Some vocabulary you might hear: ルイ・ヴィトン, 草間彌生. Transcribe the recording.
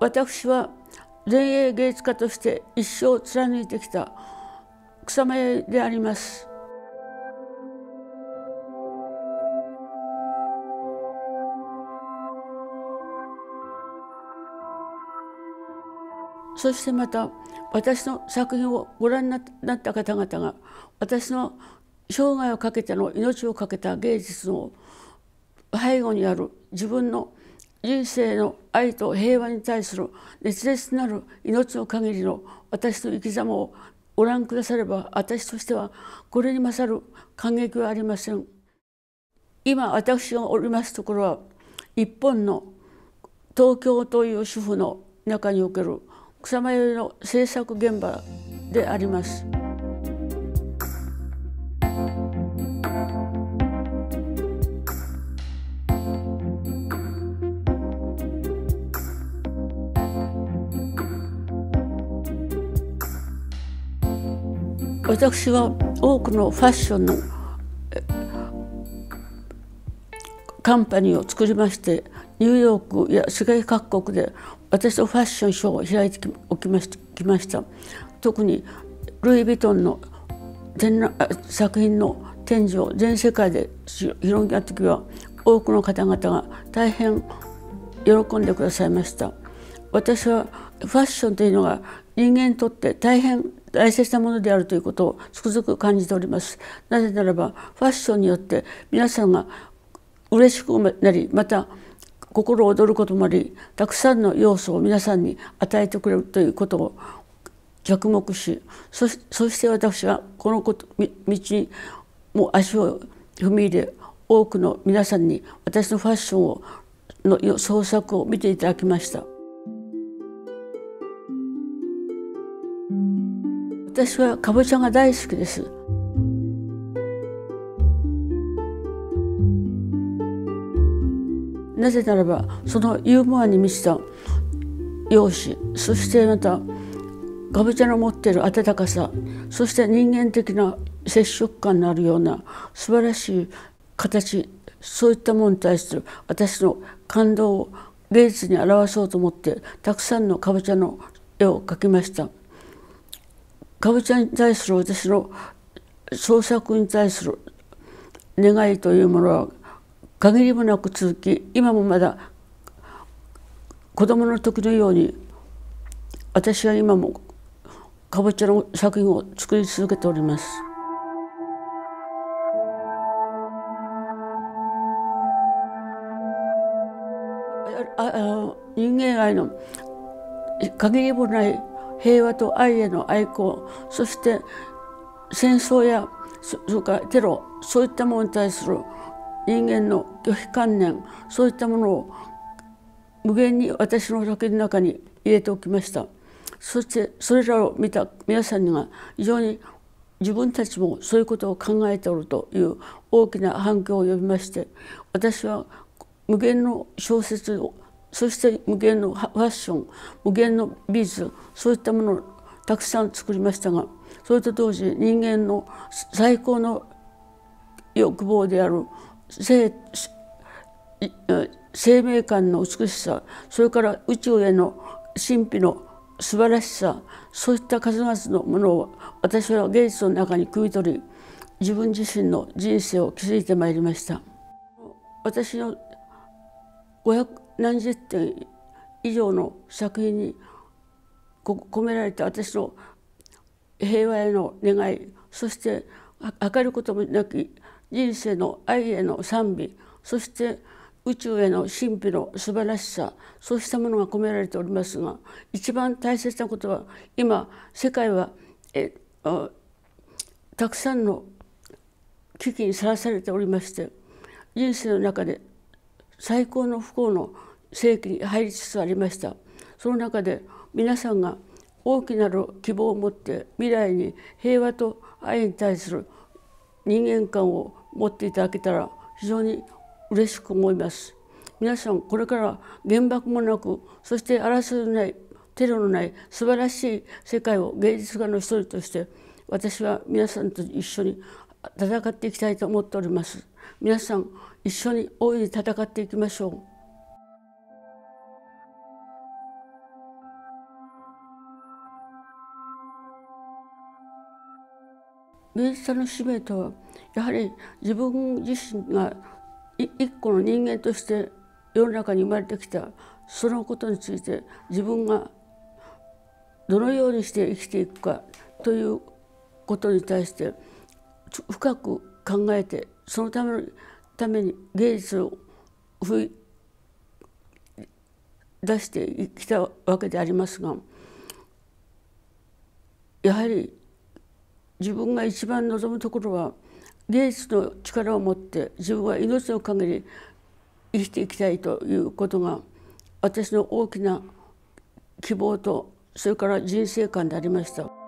私は前衛芸術家として一生貫いてきた草間彌生であります。そしてまた私の作品をご覧になった方々が私の生涯をかけての命をかけた芸術の背後にある自分の人生の愛と平和に対する熱烈なる命の限りの私の生き様をご覧くだされば、私としてはこれに勝る感激はありません。今私がおりますところは一本の東京という主婦の中における草間彌生の制作現場であります。私は多くのファッションのカンパニーを作りまして、ニューヨークや世界各国で私のファッションショーを開いてきました。特にルイ・ヴィトンの作品の展示を全世界で広げた時は多くの方々が大変喜んでくださいました。私はファッションというのが人間にとって大変大切なものであるということをつくづく感じております。なぜならばファッションによって皆さんが嬉しくなり、また心躍ることもあり、たくさんの要素を皆さんに与えてくれるということを着目し、そして私はこの道にもう足を踏み入れ、多くの皆さんに私のファッションの創作を見ていただきました。私はかぼちゃが大好きです。なぜならばそのユーモアに満ちた容姿、そしてまたかぼちゃの持っている温かさ、そして人間的な接触感のあるような素晴らしい形、そういったものに対する私の感動を芸術に表そうと思ってたくさんのかぼちゃの絵を描きました。かぼちゃに対する私の創作に対する願いというものは限りもなく続き、今もまだ子供の時のように私は今もかぼちゃの作品を作り続けております。人間愛の限りもない平和と愛への愛好、そして戦争やそれからテロ、そういったものに対する人間の拒否観念、そういったものを無限に私の作品の中に入れておきました。そしてそれらを見た皆さんには非常に自分たちもそういうことを考えておるという大きな反響を呼びまして、私は無限の小説を、そして無限のファッション、無限の美術、そういったものをたくさん作りましたが、それと同時に人間の最高の欲望である生命感の美しさ、それから宇宙への神秘の素晴らしさ、そういった数々のものを私は芸術の中に汲み取り、自分自身の人生を築いてまいりました。私の570点以上の作品に込められた私の平和への願い、そして測ることもなき人生の愛への賛美、そして宇宙への神秘の素晴らしさ、そうしたものが込められておりますが、一番大切なことは今世界はたくさんの危機にさらされておりまして、人生の中で最高の不幸の世紀に入りつつありました。その中で皆さんが大きなる希望を持って未来に平和と愛に対する人間観を持っていただけたら非常に嬉しく思います。皆さんこれから原爆もなく、そして争いのないテロのない素晴らしい世界を芸術家の一人として私は皆さんと一緒に戦っていきたいと思っております。皆さん一緒に大いに戦っていきましょう。明治さんの使命とは、やはり自分自身が一個の人間として世の中に生まれてきた、そのことについて自分がどのようにして生きていくかということに対して深く考えて、そのために芸術を出してきたわけでありますが、やはり自分が一番望むところは、芸術の力を持って自分は命の限り生きていきたいということが私の大きな希望と、それから人生観でありました。